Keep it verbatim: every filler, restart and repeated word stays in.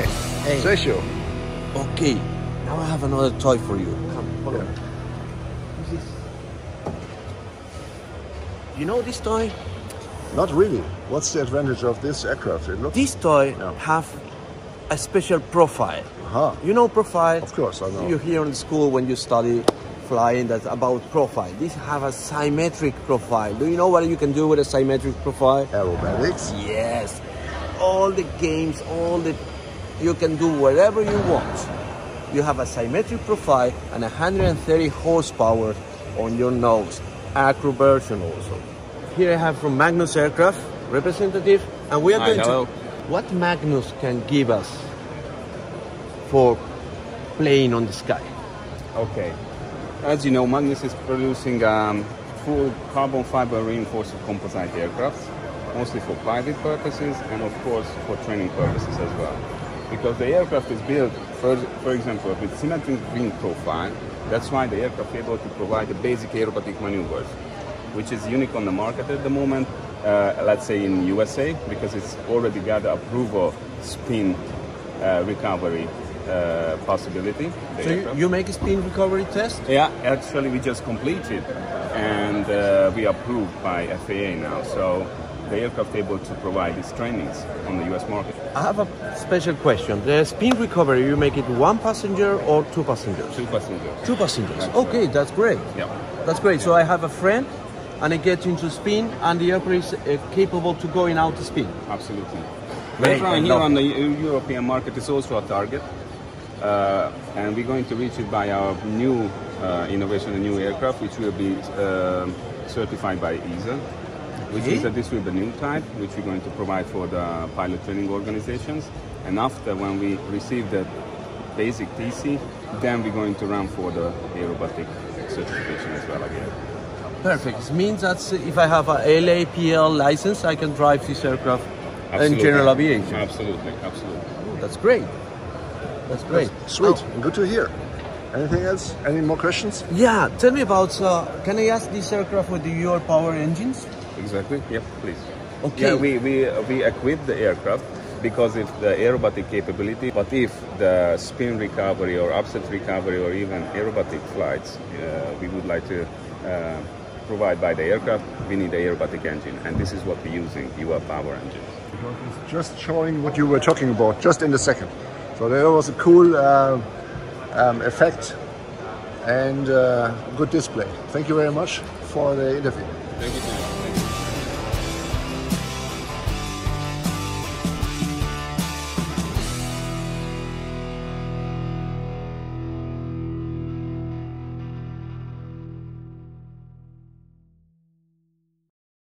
Hey, hey. Sergio. Okay, now I have another toy for you. Come, follow me. What's this? You know this toy? Not really. What's the advantage of this aircraft? It looks... This toy no. have a special profile. Uh-huh. You know profile? Of course, I know. You hear in school when you study flying that's about profile. These have a symmetric profile. Do you know what you can do with a symmetric profile? Aerobatics. Yes. All the games, all the... You can do whatever you want. You have a symmetric profile and one hundred thirty horsepower on your nose. Acro version also. Here I have from Magnus Aircraft representative, and we are Hi, going hello. to... What Magnus can give us for playing on the sky? Okay. As you know, Magnus is producing um, full carbon fiber reinforced composite aircraft, mostly for private purposes and of course for training purposes as well. Because the aircraft is built, for, for example, with symmetric wing profile, that's why the aircraft is able to provide the basic aerobatic maneuvers, which is unique on the market at the moment, uh, let's say in U S A, because it's already got the approval spin uh, recovery uh, possibility. So you, you make a spin recovery test? Yeah, actually we just completed and uh, we approved by F A A now. So the aircraft able to provide these trainings on the U S market. I have a special question. The spin recovery, you make it one passenger or two passengers? Two passengers. Two passengers. That's okay, right. That's great. Yeah. That's great. So I have a friend and I get into spin and the aircraft is uh, capable to go in out to spin. Absolutely. Right here on the European market is also a target. Uh, and we're going to reach it by our new uh, innovation, a new aircraft, which will be uh, certified by E A S A. Which okay. is that this will be the new type, which we're going to provide for the pilot training organizations. And after, when we receive the basic T C, then we're going to run for the aerobatic certification as well again. Perfect. It means that if I have a L A P L license, I can drive this aircraft absolutely. in general aviation. Absolutely, absolutely. Oh, that's great. That's great. That's sweet. Oh. Good to hear. Anything else? Any more questions? Yeah. Tell me about, uh, can I ask this aircraft with the U L Power Engines? Exactly. Yep. Please. Okay. Yeah, we we we equip the aircraft because of the aerobatic capability. But if the spin recovery or upset recovery or even aerobatic flights, uh, we would like to uh, provide by the aircraft, we need the aerobatic engine, and this is what we're using: U L Power Engine. Just showing what you were talking about just in a second. So there was a cool uh, um, effect and uh, good display. Thank you very much for the interview. Thank you.